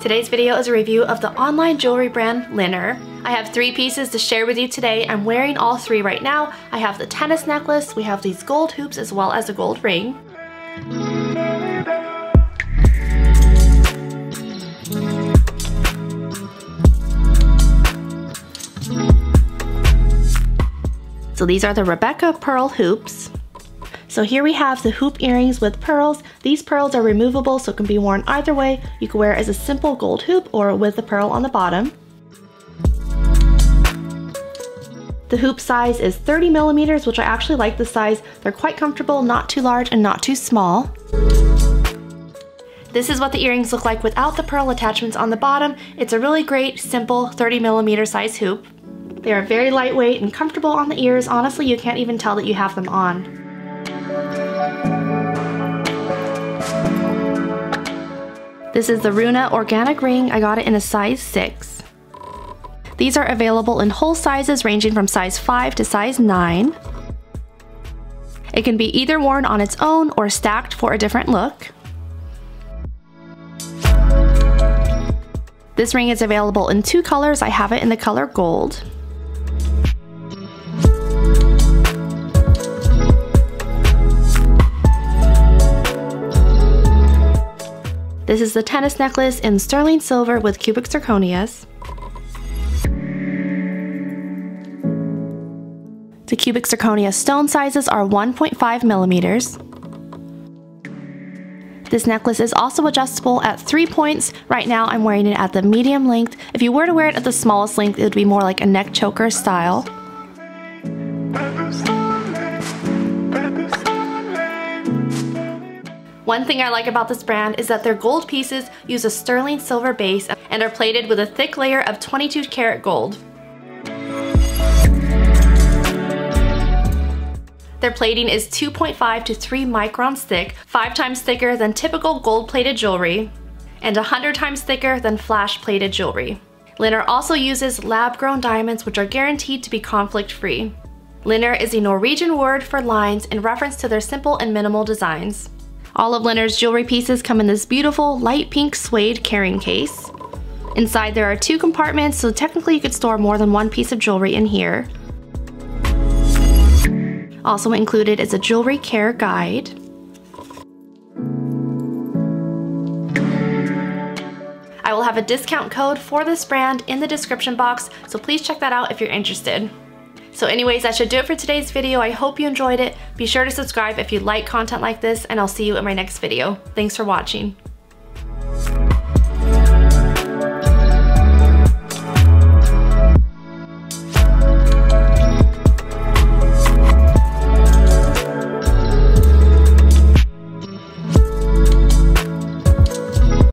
Today's video is a review of the online jewelry brand Linjer. I have three pieces to share with you today. I'm wearing all three right now. I have the tennis necklace, we have these gold hoops, as well as a gold ring. So these are the Rebecca Pearl hoops. So here we have the hoop earrings with pearls. These pearls are removable, so it can be worn either way. You can wear it as a simple gold hoop or with the pearl on the bottom. The hoop size is 30mm, which I actually like the size. They're quite comfortable, not too large and not too small. This is what the earrings look like without the pearl attachments on the bottom. It's a really great, simple 30mm size hoop. They are very lightweight and comfortable on the ears. Honestly, you can't even tell that you have them on. This is the Runa Organic Ring. I got it in a size 6. These are available in whole sizes ranging from size 5 to size 9. It can be either worn on its own or stacked for a different look. This ring is available in two colors. I have it in the color gold. This is the tennis necklace in sterling silver with cubic zirconias. The cubic zirconia stone sizes are 1.5mm. This necklace is also adjustable at 3 points. Right now I'm wearing it at the medium length. If you were to wear it at the smallest length, it would be more like a neck choker style. One thing I like about this brand is that their gold pieces use a sterling silver base and are plated with a thick layer of 22 karat gold. Their plating is 2.5 to 3 microns thick, 5 times thicker than typical gold-plated jewelry, and 100 times thicker than flash-plated jewelry. Linjer also uses lab grown diamonds, which are guaranteed to be conflict-free. Linjer is a Norwegian word for lines in reference to their simple and minimal designs. All of Linjer's jewelry pieces come in this beautiful light pink suede carrying case. Inside there are 2 compartments, so technically you could store more than one piece of jewelry in here. Also included is a jewelry care guide. I will have a discount code for this brand in the description box, so please check that out if you're interested. So anyways, that should do it for today's video. I hope you enjoyed it. Be sure to subscribe if you like content like this, and I'll see you in my next video. Thanks for watching.